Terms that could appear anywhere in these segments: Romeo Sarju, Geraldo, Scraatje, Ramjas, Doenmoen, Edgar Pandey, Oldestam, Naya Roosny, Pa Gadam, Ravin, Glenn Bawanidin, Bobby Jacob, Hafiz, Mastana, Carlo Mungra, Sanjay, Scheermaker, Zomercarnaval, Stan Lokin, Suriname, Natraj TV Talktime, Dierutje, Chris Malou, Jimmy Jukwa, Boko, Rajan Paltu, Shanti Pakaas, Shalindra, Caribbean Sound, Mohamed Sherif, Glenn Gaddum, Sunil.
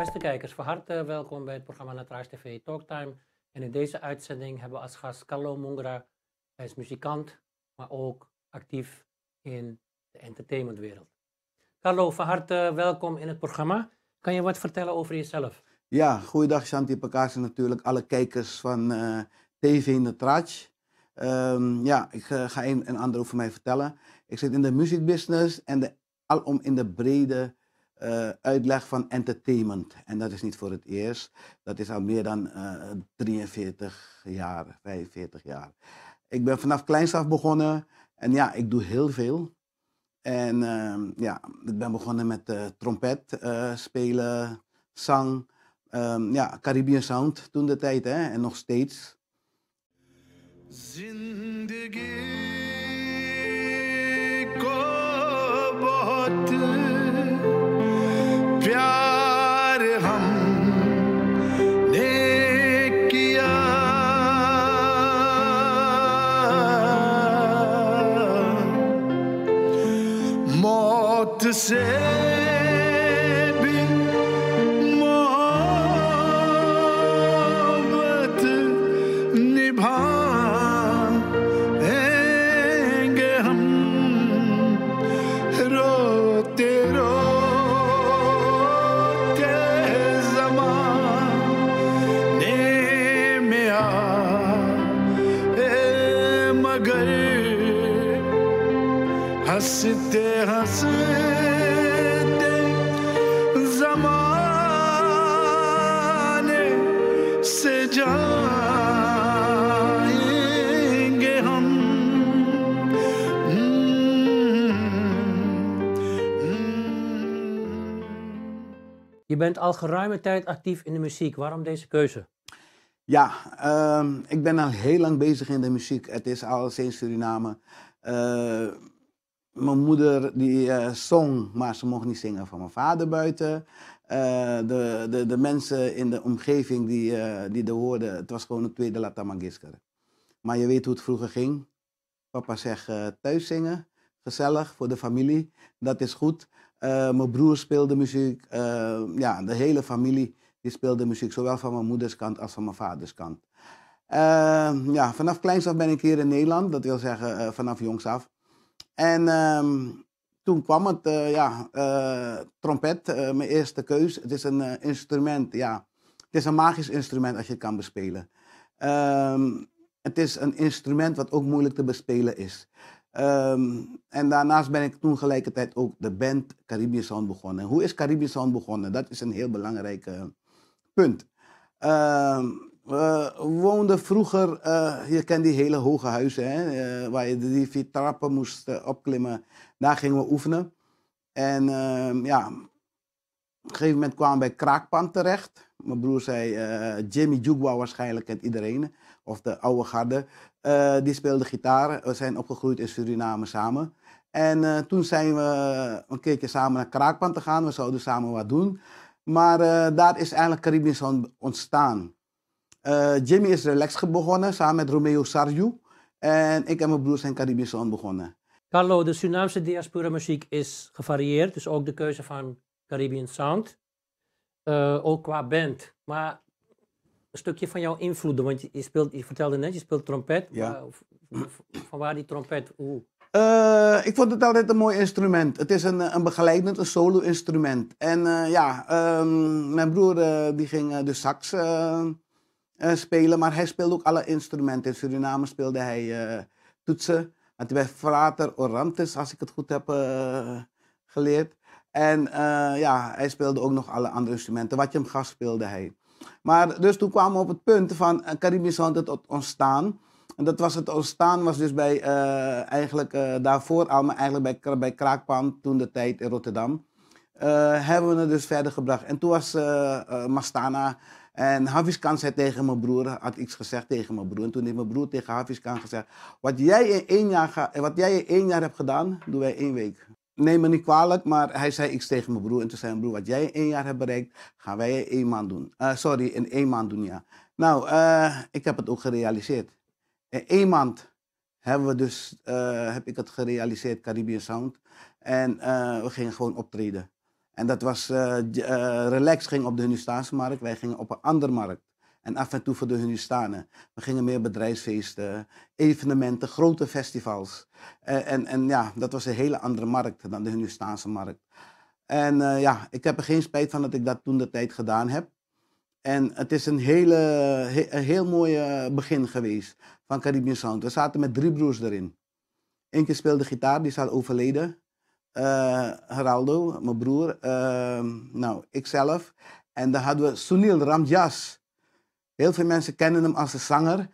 Beste kijkers, van harte welkom bij het programma Natraj TV Talktime. En in deze uitzending hebben we als gast Carlo Mungra. Hij is muzikant, maar ook actief in de entertainmentwereld. Carlo, van harte welkom in het programma. Kan je wat vertellen over jezelf? Ja, goeiedag Shanti Pakaas en natuurlijk alle kijkers van TV Natraj. Ja, ik ga een en ander over mij vertellen. Ik zit in de muziekbusiness en alom in de brede uitleg van entertainment. En dat is niet voor het eerst. Dat is al meer dan 45 jaar. Ik ben vanaf kleins af begonnen en ja, ik doe heel veel. En ja, ik ben begonnen met trompet spelen, zang, ja, Caribbean Sound toen de tijd, hè, en nog steeds. Zindagi ko bahut pyar humne kiya, maut se haste haste zamane se jayenge hum. Je bent al geruime tijd actief in de muziek. Waarom deze keuze? Ja, ik ben al heel lang bezig in de muziek. Het is al sinds Suriname. Mijn moeder die zong, maar ze mocht niet zingen van mijn vader buiten. De mensen in de omgeving die hoorden, het was gewoon een tweede Latamagisker. Maar je weet hoe het vroeger ging. Papa zegt thuis zingen, gezellig voor de familie, dat is goed. Mijn broer speelde muziek, ja, de hele familie die speelde muziek, zowel van mijn moeders kant als van mijn vaders kant. Ja, vanaf kleins af ben ik hier in Nederland, dat wil zeggen vanaf jongs af. En toen kwam het, ja, trompet, mijn eerste keus. Het is een instrument, ja. Het is een magisch instrument als je het kan bespelen. Het is een instrument wat ook moeilijk te bespelen is. En daarnaast ben ik toen gelijkertijd ook de band Caribbean Sound begonnen. Hoe is Caribbean Sound begonnen? Dat is een heel belangrijk punt. We woonden vroeger, je kent die hele hoge huizen, hè, waar je die 4 trappen moest opklimmen. Daar gingen we oefenen. En ja, op een gegeven moment kwamen we bij Kraakpan terecht. Mijn broer zei, Jimmy Jukwa, waarschijnlijk kent iedereen, of de oude garde. Die speelde gitaar. We zijn opgegroeid in Suriname samen. En toen zijn we een keertje samen naar Kraakpan te gaan. We zouden samen wat doen. Maar daar is eigenlijk Caribbean Sound ontstaan. Jimmy is relaxed begonnen, samen met Romeo Sarju. En ik en mijn broer zijn Caribbean Sound begonnen. Carlo, de Surinaamse diaspora muziek is gevarieerd. Dus ook de keuze van Caribbean Sound. Ook qua band. Maar een stukje van jouw invloeden. Want je vertelde net, je speelt trompet. Ja. Vanwaar die trompet? Ik vond het altijd een mooi instrument. Het is een begeleidend, een solo-instrument. En ja, mijn broer die ging de sax... spelen, maar hij speelde ook alle instrumenten. In Suriname speelde hij toetsen. Had hij bij Frater Orantes, als ik het goed heb geleerd. En ja, hij speelde ook nog alle andere instrumenten. Wat je hem gaf, speelde hij. Maar dus toen kwamen we op het punt van Caribbean Sound tot ontstaan. En dat was het ontstaan, was dus bij, eigenlijk daarvoor al, maar eigenlijk bij Kraakpan, toen de tijd in Rotterdam. Hebben we het dus verder gebracht. En toen was Mastana... En Hafiz zei tegen mijn broer, had iets gezegd tegen mijn broer. En toen heeft mijn broer tegen Hafiz gezegd, wat jij in één jaar hebt gedaan, doen wij 1 week. Neem me niet kwalijk, maar hij zei iets tegen mijn broer. En toen zei mijn broer, wat jij in 1 jaar hebt bereikt, gaan wij in 1 maand doen. Sorry, in 1 maand doen, ja. Nou, ik heb het ook gerealiseerd. In 1 maand heb ik het gerealiseerd, Caribbean Sound. En we gingen gewoon optreden. En dat was, Relax ging op de Hindustaanse markt, wij gingen op een andere markt. En af en toe voor de Hindustanen. We gingen meer bedrijfsfeesten, evenementen, grote festivals. En ja, dat was een hele andere markt dan de Hindustaanse markt. En ja, ik heb er geen spijt van dat ik dat toen de tijd gedaan heb. En het is een heel mooi begin geweest van Caribbean Sound. We zaten met 3 broers erin. Eentje speelde gitaar, die is al overleden. Geraldo, mijn broer. Nou, ikzelf. En dan hadden we Sunil, Ramjas. Heel veel mensen kennen hem als een zanger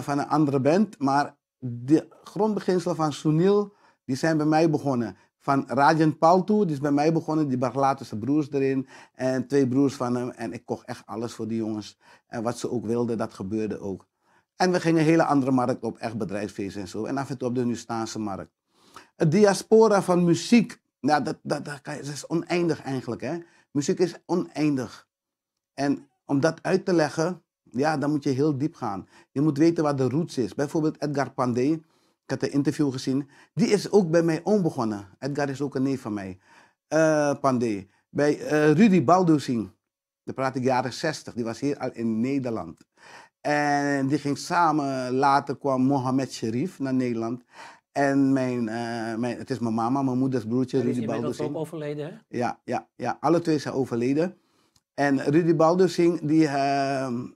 van een andere band. Maar de grondbeginselen van Sunil, die zijn bij mij begonnen. Van Rajan Paltu, die is bij mij begonnen. Die bracht later zijn broers erin. En 2 broers van hem. En ik kocht echt alles voor die jongens. En wat ze ook wilden, dat gebeurde ook. En we gingen een hele andere markt op. Echt bedrijfsfeesten en zo. En af en toe op de Hindustaanse markt. Het diaspora van muziek. Nou, dat is oneindig eigenlijk. Hè? Muziek is oneindig. En om dat uit te leggen, ja, dan moet je heel diep gaan. Je moet weten wat de roots is. Bijvoorbeeld Edgar Pandey, ik had een interview gezien. Die is ook bij mij onbegonnen. Edgar is ook een neef van mij. Pandey. Bij Rudi Baldew Singh. Daar praat ik jaren 60. Die was hier al in Nederland. En die ging samen, later kwam Mohamed Sherif naar Nederland. En het is mijn mama, mijn moeders broertje, Rudy Baldew Singh. Ook overleden, hè? Ja, ja, ja, alle 2 zijn overleden. En Rudi Baldew Singh,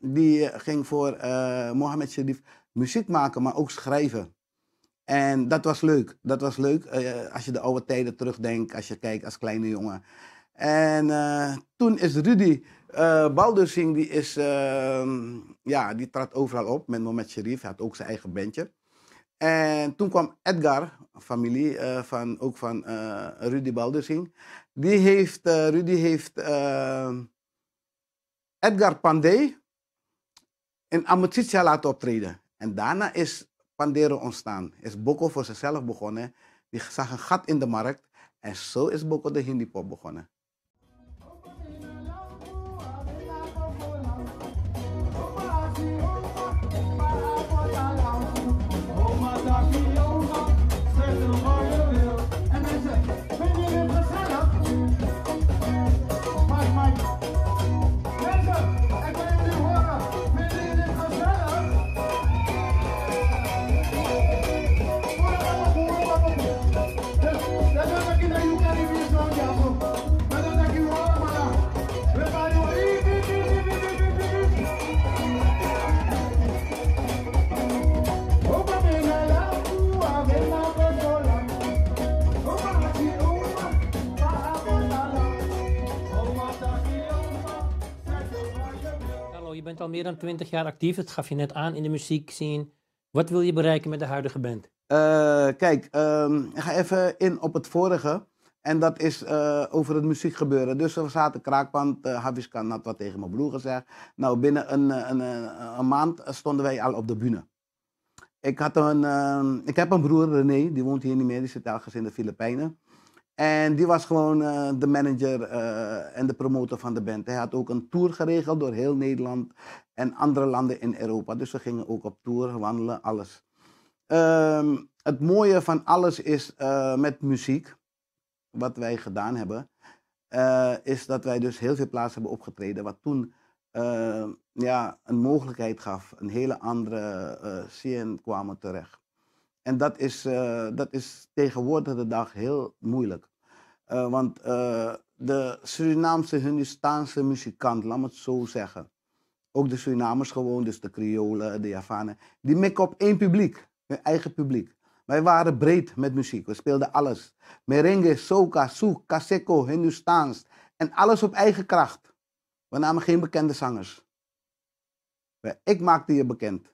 die ging voor Mohamed Sherif muziek maken, maar ook schrijven. En dat was leuk. Dat was leuk als je de oude tijden terugdenkt, als je kijkt als kleine jongen. En toen is Rudi Baldew Singh, ja, die trad overal op met Mohamed Sherif. Hij had ook zijn eigen bandje. En toen kwam Edgar, familie, ook van Rudi Baldew Singh. Rudi heeft Edgar Pandey in Ametitia laten optreden. En daarna is Pandero ontstaan. Is Boko voor zichzelf begonnen. Die zag een gat in de markt. En zo is Boko de Hindi-pop begonnen. Je bent al meer dan 20 jaar actief, dat gaf je net aan, in de muziekscene. Wat wil je bereiken met de huidige band? Kijk, ik ga even in op het vorige. En dat is over het muziekgebeuren. Dus we zaten kraakpand, Hafiz had wat tegen mijn broer gezegd. Nou, binnen een maand stonden wij al op de bühne. Ik heb een broer, René, die woont hier niet meer, die zit ergens in de Filipijnen. En die was gewoon de manager en de promotor van de band. Hij had ook een tour geregeld door heel Nederland en andere landen in Europa. Dus we gingen ook op tour, wandelen, alles. Het mooie van alles is met muziek, wat wij gedaan hebben, is dat wij dus heel veel plaatsen hebben opgetreden. Wat toen ja, een mogelijkheid gaf, een hele andere scene kwamen terecht. En dat is tegenwoordig de dag heel moeilijk. Want de Surinaamse, Hindustaanse muzikant, laat me het zo zeggen. Ook de Surinamers gewoon, dus de Kriolen, de Javanen. Die mikken op één publiek, hun eigen publiek. Wij waren breed met muziek, we speelden alles. Merengue, soca, souk, kaseko, Hindustaans. En alles op eigen kracht. We namen geen bekende zangers. Ik maakte je bekend.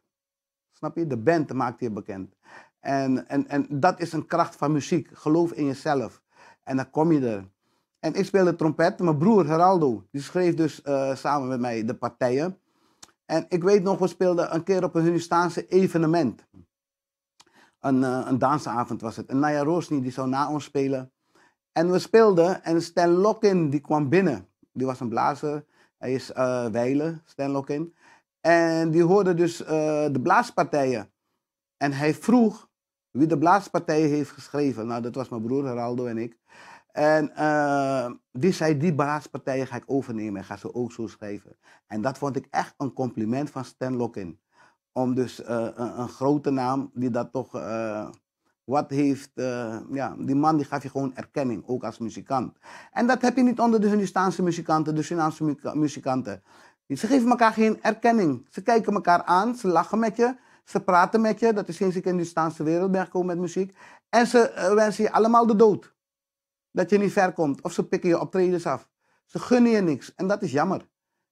Snap je? De band maakte je bekend. En dat is een kracht van muziek. Geloof in jezelf. En dan kom je er. En ik speelde trompet. Mijn broer Geraldo, die schreef dus samen met mij de partijen. En ik weet nog, we speelden een keer op een Hindustaanse evenement. Een dansavond was het. En Naya Roosny, die zou na ons spelen. En we speelden. En Stan Lokin, die kwam binnen. Die was een blazer. Hij is wijlen, Stan Lokin. En die hoorde dus de blaaspartijen. En hij vroeg wie de blaaspartijen heeft geschreven. Nou, dat was mijn broer Geraldo en ik. En die zei, die basispartijen ga ik overnemen en ga ze ook zo schrijven. En dat vond ik echt een compliment van Stan Lokin. Om dus een grote naam die dat toch wat heeft, ja, die man die gaf je gewoon erkenning, ook als muzikant. En dat heb je niet onder de Hindustaanse muzikanten, de Surinaamse muzikanten. Ze geven elkaar geen erkenning. Ze kijken elkaar aan, ze lachen met je, ze praten met je. Dat is sinds ik in de Hindustaanse wereld ben gekomen met muziek. En ze wensen je allemaal de dood. Dat je niet ver komt. Of ze pikken je optredens af. Ze gunnen je niks. En dat is jammer.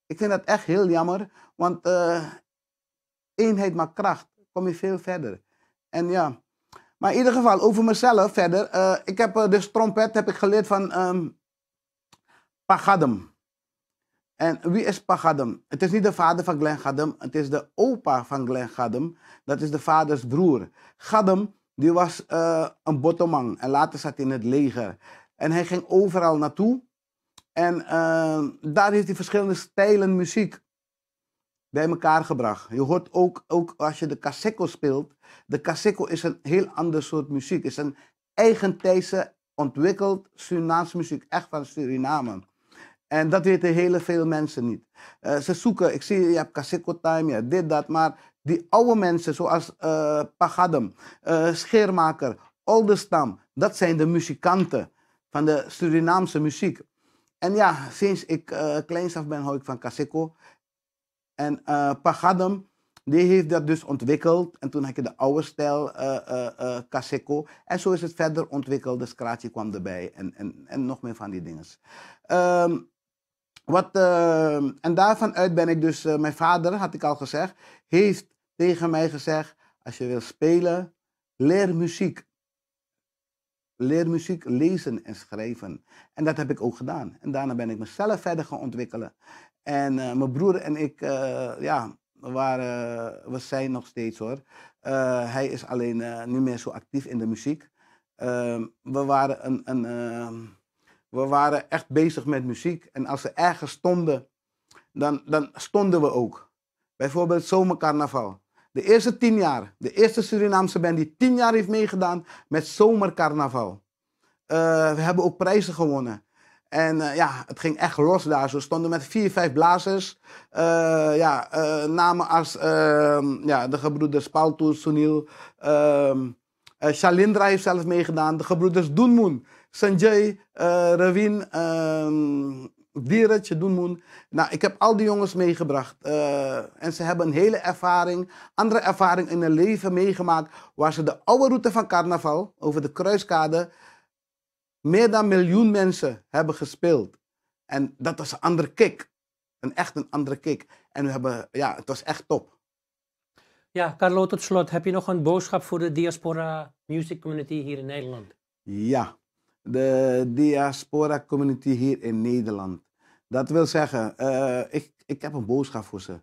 Ik vind dat echt heel jammer. Want eenheid maakt kracht. Kom je veel verder. En ja. Maar in ieder geval, over mezelf verder. Ik heb dus trompet heb ik geleerd van Pa Gadam. En wie is Pa Gadam? Het is niet de vader van Glenn Gaddum. Het is de opa van Glenn Gaddum. Dat is de vaders broer. Gaddum, die was een bottomang. En later zat hij in het leger. En hij ging overal naartoe. En daar heeft hij verschillende stijlen muziek bij elkaar gebracht. Je hoort ook als je de kaseko speelt. De kaseko is een heel ander soort muziek. Het is een eigentijdse ontwikkeld Surinaamse muziek. Echt van Suriname. En dat weten heel veel mensen niet. Ze zoeken, ik zie, je hebt kaseko time, je hebt dit, dat. Maar die oude mensen zoals Pa Gadam, Scheermaker, Oldestam. Dat zijn de muzikanten van de Surinaamse muziek. En ja, sinds ik kleins af ben, hou ik van kaseko. En Pa Gadam, die heeft dat dus ontwikkeld. En toen had je de oude stijl kaseko. En zo is het verder ontwikkeld. De Scraatje kwam erbij. En nog meer van die dingen. En daarvan uit ben ik dus... mijn vader, had ik al gezegd, heeft tegen mij gezegd... Als je wil spelen, leer muziek. Leer muziek lezen en schrijven. En dat heb ik ook gedaan. En daarna ben ik mezelf verder gaan ontwikkelen. En mijn broer en ik, ja, we zijn nog steeds hoor. Hij is alleen niet meer zo actief in de muziek. We waren echt bezig met muziek. En als we ergens stonden, dan stonden we ook. Bijvoorbeeld zomercarnaval. De eerste 10 jaar, de eerste Surinaamse band die 10 jaar heeft meegedaan met zomercarnaval. We hebben ook prijzen gewonnen. En ja, het ging echt los daar. Zo stonden met 4, 5 blazers. Namen als ja, de gebroeders Paltu, Sunil. Shalindra heeft zelf meegedaan. De gebroeders Doenmoen, Sanjay, Ravin, Dierutje, Doenmoen. Nou, ik heb al die jongens meegebracht. En ze hebben een hele ervaring, andere ervaring in hun leven meegemaakt. Waar ze de oude route van carnaval, over de kruiskade... meer dan 1 miljoen mensen hebben gespeeld. En dat was een andere kick. Echt een andere kick. En we hebben, ja, het was echt top. Ja, Carlo, tot slot. Heb je nog een boodschap voor de diaspora music community hier in Nederland? Ja, de diaspora community hier in Nederland. Dat wil zeggen, ik heb een boodschap voor ze.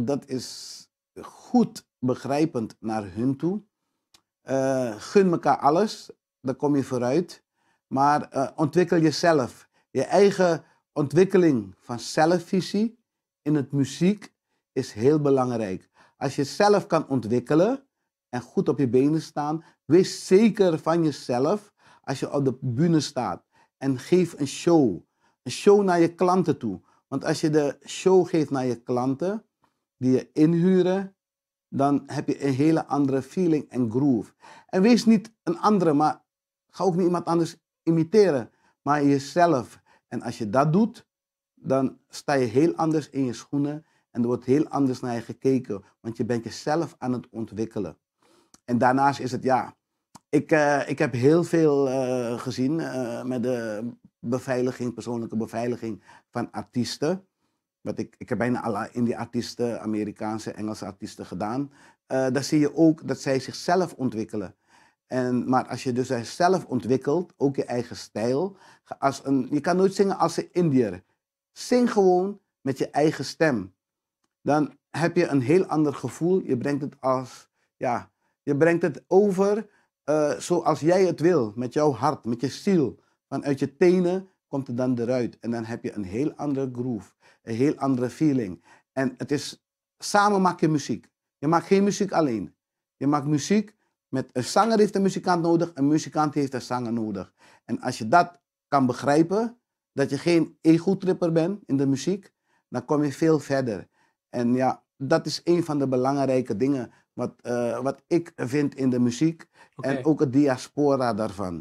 Dat is goed begrijpend naar hun toe. Gun elkaar alles. Dan kom je vooruit. Maar ontwikkel jezelf. Je eigen ontwikkeling van zelfvisie in het muziek is heel belangrijk. Als je zelf kan ontwikkelen en goed op je benen staan, wees zeker van jezelf als je op de bühne staat. En geef een show. Een show naar je klanten toe. Want als je de show geeft naar je klanten, die je inhuren, dan heb je een hele andere feeling en groove. En wees niet een andere, maar ga ook niet iemand anders imiteren, maar jezelf. En als je dat doet, dan sta je heel anders in je schoenen. En er wordt heel anders naar je gekeken. Want je bent jezelf aan het ontwikkelen. En daarnaast is het, ja... Ik heb heel veel gezien met de beveiliging, persoonlijke beveiliging van artiesten. Want ik heb bijna alle Indie-artiesten, Amerikaanse, Engelse artiesten gedaan. Daar zie je ook dat zij zichzelf ontwikkelen. Maar als je dus zelf ontwikkelt, ook je eigen stijl. Je kan nooit zingen als een Indiër. Zing gewoon met je eigen stem. Dan heb je een heel ander gevoel. Je brengt het, je brengt het over zoals jij het wil. Met jouw hart, met je ziel. Vanuit je tenen komt het dan eruit. En dan heb je een heel andere groove. Een heel andere feeling. En het is, samen maak je muziek. Je maakt geen muziek alleen. Je maakt muziek Met een zanger heeft een muzikant nodig, een muzikant heeft een zanger nodig. En als je dat kan begrijpen, dat je geen ego-tripper bent in de muziek, dan kom je veel verder. En ja, dat is een van de belangrijke dingen wat ik vind in de muziek. Okay. En ook het diaspora daarvan.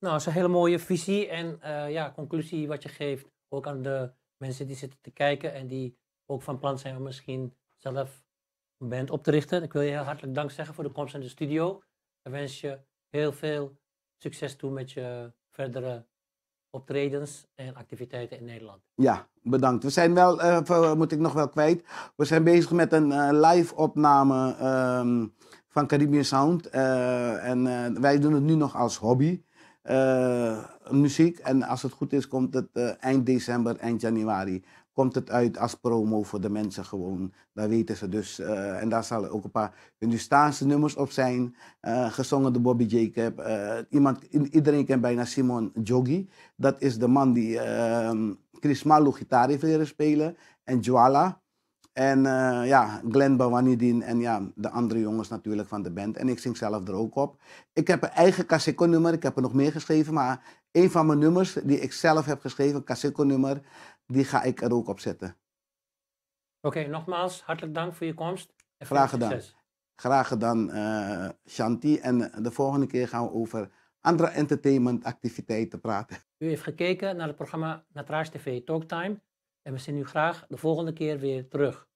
Nou, dat is een hele mooie visie en ja, conclusie wat je geeft. Ook aan de mensen die zitten te kijken en die ook van plan zijn om misschien zelf een band op te richten. Ik wil je heel hartelijk dank zeggen voor de komst in de studio. Ik wens je heel veel succes toe met je verdere optredens en activiteiten in Nederland. Ja, bedankt. We zijn wel, moet ik nog wel kwijt, we zijn bezig met een live opname van Caribbean Sound. En wij doen het nu nog als hobby, muziek. En als het goed is komt het eind december, eind januari. Komt het uit als promo voor de mensen gewoon. Daar weten ze dus. En daar zullen ook een paar Hindustaanse nummers op zijn. Gezongen door Bobby Jacob. Iedereen kent bijna Simon Joggi. Dat is de man die Chris Malou gitaar heeft leren spelen. En Jwala. En ja, Glenn Bawanidin. En ja, de andere jongens natuurlijk van de band. En ik zing zelf er ook op. Ik heb een eigen Kaseko-nummer. Ik heb er nog meer geschreven. Maar een van mijn nummers die ik zelf heb geschreven, een Kaseko-nummer... die ga ik er ook op zetten. Oké, nogmaals, hartelijk dank voor je komst. En graag gedaan. Succes. Graag gedaan, Shanti. En de volgende keer gaan we over andere entertainmentactiviteiten praten. U heeft gekeken naar het programma Natraj TV Talktime. En we zien u graag de volgende keer weer terug.